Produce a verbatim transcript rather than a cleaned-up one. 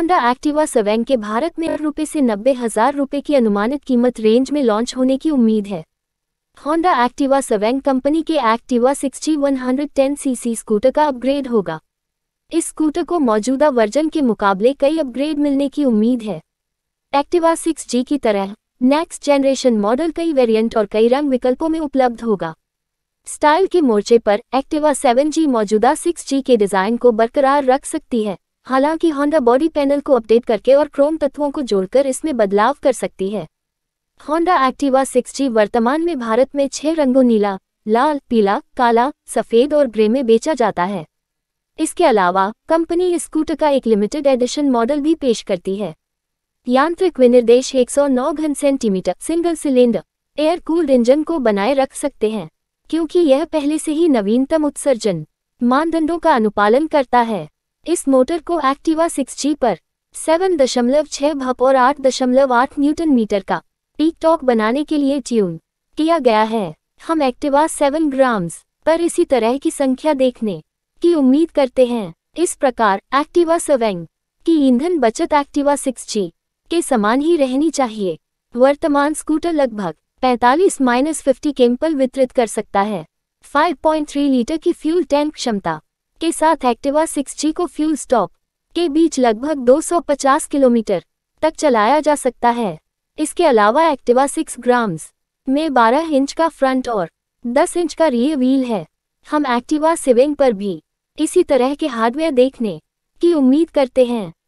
Honda Activa seven के भारत में रुपए से नब्बे हजार रुपये की अनुमानित कीमत रेंज में लॉन्च होने की उम्मीद है। होंडा एक्टिवा सेवन कंपनी के एक्टिवा सिक्स जी एक सौ दस सीसी स्कूटर का अपग्रेड होगा। इस स्कूटर को मौजूदा वर्जन के मुकाबले कई अपग्रेड मिलने की उम्मीद है। एक्टिवा सिक्स जी की तरह नेक्स्ट जनरेशन मॉडल कई वेरिएंट और कई रंग विकल्पों में उपलब्ध होगा। स्टाइल के मोर्चे पर एक्टिवा सेवन जी मौजूदा सिक्स जी के डिज़ाइन को बरकरार रख सकती है, हालांकि होंडा बॉडी पैनल को अपडेट करके और क्रोम तत्वों को जोड़कर इसमें बदलाव कर सकती है। होंडा एक्टिवा सिक्स जी वर्तमान में भारत में छह रंगों नीला, लाल, पीला, काला, सफ़ेद और ग्रे में बेचा जाता है। इसके अलावा कंपनी इस स्कूटर का एक लिमिटेड एडिशन मॉडल भी पेश करती है। यांत्रिक विनिर्देश एक सौ नौ घन centimetre single cylinder air cooled engine को बनाए रख सकते हैं, क्योंकि यह पहले से ही नवीनतम उत्सर्जन मानदंडों का अनुपालन करता है। इस मोटर को एक्टिवा सिक्स जी पर सात दशमलव छह भप और आठ दशमलव आठ न्यूटन मीटर का पीक टॉर्क बनाने के लिए ट्यून किया गया है। हम एक्टिवा सेवन ग्राम्स पर इसी तरह की संख्या देखने की उम्मीद करते हैं। इस प्रकार एक्टिवा सेवन की ईंधन बचत एक्टिवा सिक्स जी के समान ही रहनी चाहिए। वर्तमान स्कूटर लगभग पैंतालीस से पचास केम्पल वितरित कर सकता है। पाँच दशमलव तीन लीटर की फ्यूल टैंक क्षमता के साथ एक्टिवा सिक्स जी को फ्यूल स्टॉप के बीच लगभग दो सौ पचास किलोमीटर तक चलाया जा सकता है। इसके अलावा एक्टिवा सिक्स ग्राम्स में बारह इंच का फ्रंट और दस इंच का रियर व्हील है। हम एक्टिवा सेवन पर भी इसी तरह के हार्डवेयर देखने की उम्मीद करते हैं।